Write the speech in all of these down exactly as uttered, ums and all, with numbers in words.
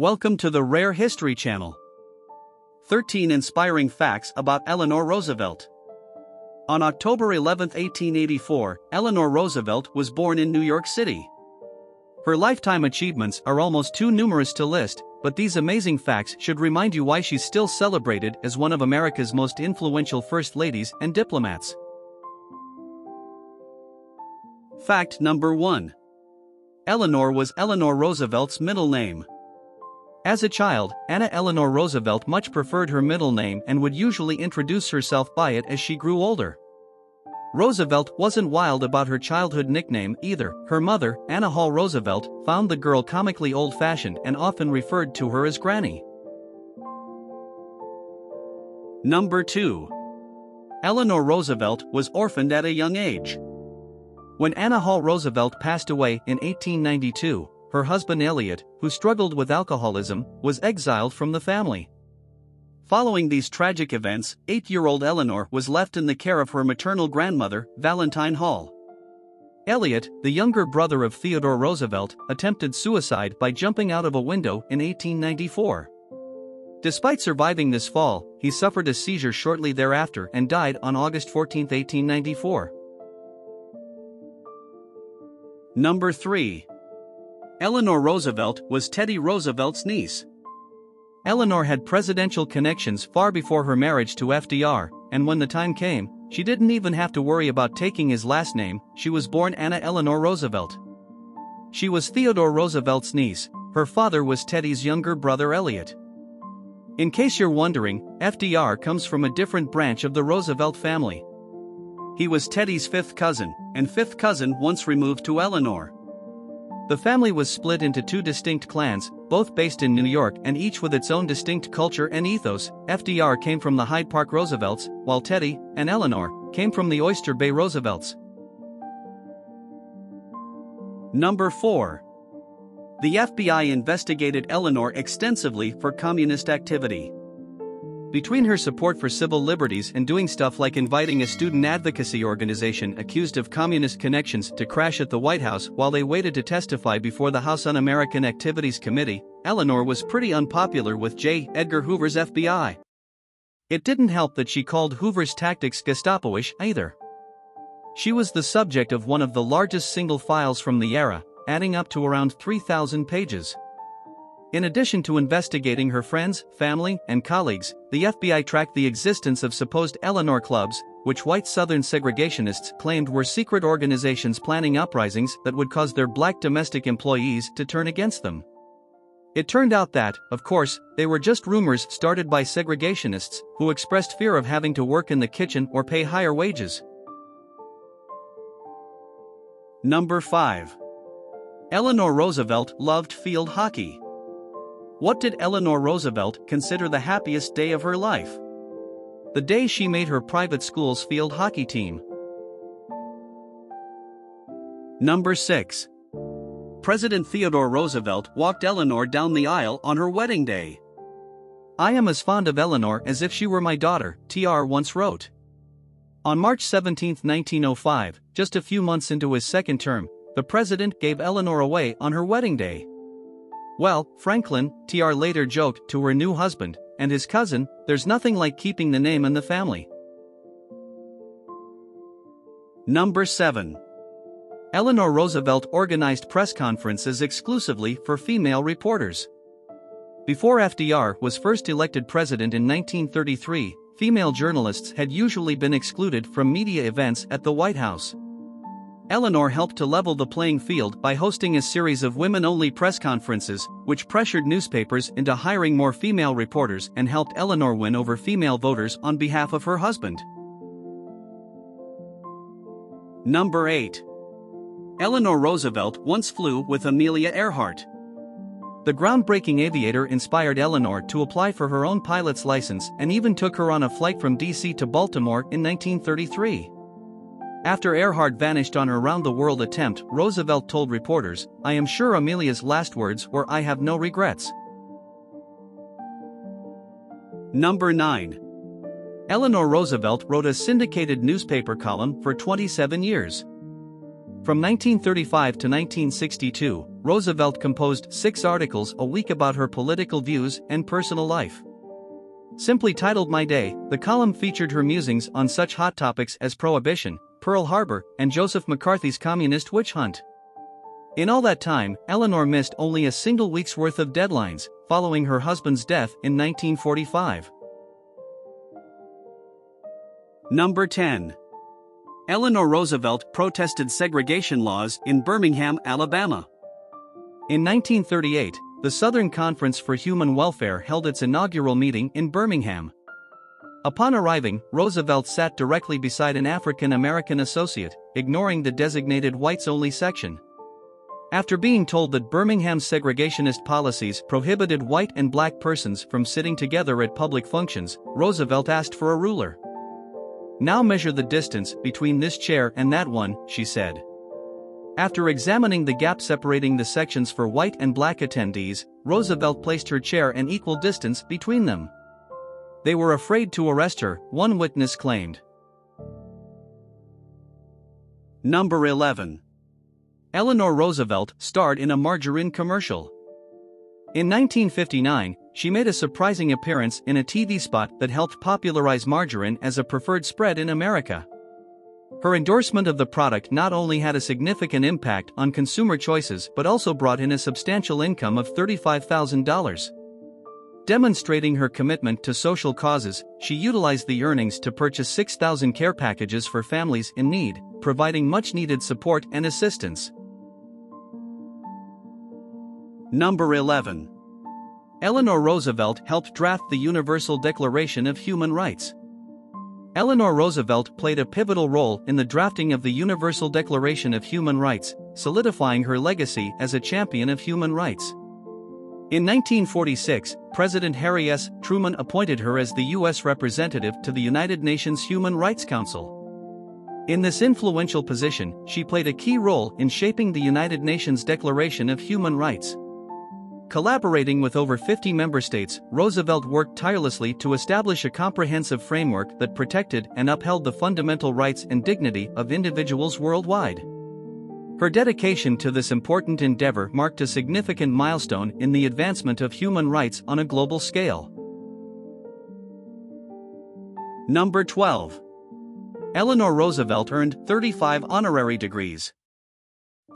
Welcome to the Rare History Channel. thirteen Inspiring Facts About Eleanor Roosevelt. On October eleventh, eighteen eighty-four, Eleanor Roosevelt was born in New York City. Her lifetime achievements are almost too numerous to list, but these amazing facts should remind you why she's still celebrated as one of America's most influential first ladies and diplomats. Fact number one. Eleanor was Eleanor Roosevelt's middle name. As a child, Anna Eleanor Roosevelt much preferred her middle name and would usually introduce herself by it as she grew older. Roosevelt wasn't wild about her childhood nickname either. Her mother, Anna Hall Roosevelt, found the girl comically old-fashioned and often referred to her as Granny. Number two. Eleanor Roosevelt was orphaned at a young age. When Anna Hall Roosevelt passed away in eighteen ninety-two, her husband Elliott, who struggled with alcoholism, was exiled from the family. Following these tragic events, eight-year-old Eleanor was left in the care of her maternal grandmother, Valentine Hall. Elliott, the younger brother of Theodore Roosevelt, attempted suicide by jumping out of a window in eighteen ninety-four. Despite surviving this fall, he suffered a seizure shortly thereafter and died on August fourteenth, eighteen ninety-four. Number three. Eleanor Roosevelt was Teddy Roosevelt's niece. Eleanor had presidential connections far before her marriage to F D R, and when the time came, she didn't even have to worry about taking his last name. She was born Anna Eleanor Roosevelt. She was Theodore Roosevelt's niece. Her father was Teddy's younger brother Elliott. In case you're wondering, F D R comes from a different branch of the Roosevelt family. He was Teddy's fifth cousin, and fifth cousin once removed to Eleanor. The family was split into two distinct clans, both based in New York and each with its own distinct culture and ethos. F D R came from the Hyde Park Roosevelts, while Teddy and Eleanor came from the Oyster Bay Roosevelts. Number four. The F B I investigated Eleanor extensively for communist activity. Between her support for civil liberties and doing stuff like inviting a student advocacy organization accused of communist connections to crash at the White House while they waited to testify before the House Un-American Activities Committee, Eleanor was pretty unpopular with J. Edgar Hoover's F B I. It didn't help that she called Hoover's tactics Gestapo-ish either. She was the subject of one of the largest single files from the era, adding up to around three thousand pages. In addition to investigating her friends, family, and colleagues, the F B I tracked the existence of supposed Eleanor clubs, which white Southern segregationists claimed were secret organizations planning uprisings that would cause their black domestic employees to turn against them. It turned out that, of course, they were just rumors started by segregationists who expressed fear of having to work in the kitchen or pay higher wages. Number five. Eleanor Roosevelt loved field hockey. What did Eleanor Roosevelt consider the happiest day of her life? The day she made her private school's field hockey team. Number six. President Theodore Roosevelt walked Eleanor down the aisle on her wedding day. "I am as fond of Eleanor as if she were my daughter," T R once wrote. On March seventeenth, nineteen oh five, just a few months into his second term, the president gave Eleanor away on her wedding day. Well, Franklin, T R later joked to her new husband and his cousin, "There's nothing like keeping the name in the family." Number seven. Eleanor Roosevelt organized press conferences exclusively for female reporters. Before F D R was first elected president in nineteen thirty-three, female journalists had usually been excluded from media events at the White House. Eleanor helped to level the playing field by hosting a series of women-only press conferences, which pressured newspapers into hiring more female reporters and helped Eleanor win over female voters on behalf of her husband. Number eight. Eleanor Roosevelt once flew with Amelia Earhart. The groundbreaking aviator inspired Eleanor to apply for her own pilot's license and even took her on a flight from D C to Baltimore in nineteen thirty-three. After Earhart vanished on her round-the-world attempt, Roosevelt told reporters, "I am sure Amelia's last words were 'I have no regrets.'" Number nine. Eleanor Roosevelt wrote a syndicated newspaper column for twenty-seven years. From nineteen thirty-five to nineteen sixty-two, Roosevelt composed six articles a week about her political views and personal life. Simply titled My Day, the column featured her musings on such hot topics as Prohibition, Pearl Harbor, and Joseph McCarthy's communist witch hunt. In all that time, Eleanor missed only a single week's worth of deadlines, following her husband's death in nineteen forty-five. Number ten. Eleanor Roosevelt protested segregation laws in Birmingham, Alabama. In nineteen thirty-eight, the Southern Conference for Human Welfare held its inaugural meeting in Birmingham. Upon arriving, Roosevelt sat directly beside an African American associate, ignoring the designated whites-only section. After being told that Birmingham's segregationist policies prohibited white and black persons from sitting together at public functions, Roosevelt asked for a ruler. "Now measure the distance between this chair and that one," she said. After examining the gap separating the sections for white and black attendees, Roosevelt placed her chair an equal distance between them. "They were afraid to arrest her," one witness claimed. Number eleven. Eleanor Roosevelt starred in a margarine commercial. In nineteen fifty-nine, she made a surprising appearance in a T V spot that helped popularize margarine as a preferred spread in America. Her endorsement of the product not only had a significant impact on consumer choices but also brought in a substantial income of thirty-five thousand dollars. Demonstrating her commitment to social causes, she utilized the earnings to purchase six thousand care packages for families in need, providing much-needed support and assistance. Number eleven. Eleanor Roosevelt helped draft the Universal Declaration of Human Rights. Eleanor Roosevelt played a pivotal role in the drafting of the Universal Declaration of Human Rights, solidifying her legacy as a champion of human rights. In nineteen forty-six, President Harry S. Truman appointed her as the U S representative to the United Nations Human Rights Council. In this influential position, she played a key role in shaping the United Nations Declaration of Human Rights. Collaborating with over fifty member states, Roosevelt worked tirelessly to establish a comprehensive framework that protected and upheld the fundamental rights and dignity of individuals worldwide. Her dedication to this important endeavor marked a significant milestone in the advancement of human rights on a global scale. Number twelve. Eleanor Roosevelt earned thirty-five honorary degrees.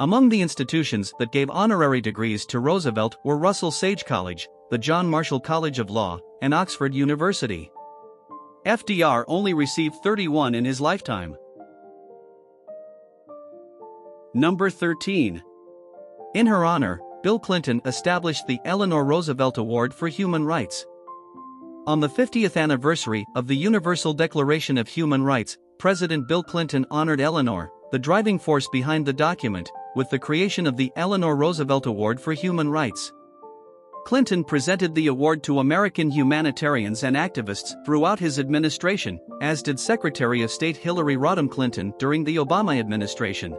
Among the institutions that gave honorary degrees to Roosevelt were Russell Sage College, the John Marshall College of Law, and Oxford University. F D R only received thirty-one in his lifetime. Number thirteen. In her honor, Bill Clinton established the Eleanor Roosevelt Award for Human Rights. On the fiftieth anniversary of the Universal Declaration of Human Rights, President Bill Clinton honored Eleanor, the driving force behind the document, with the creation of the Eleanor Roosevelt Award for Human Rights. Clinton presented the award to American humanitarians and activists throughout his administration, as did Secretary of State Hillary Rodham Clinton during the Obama administration.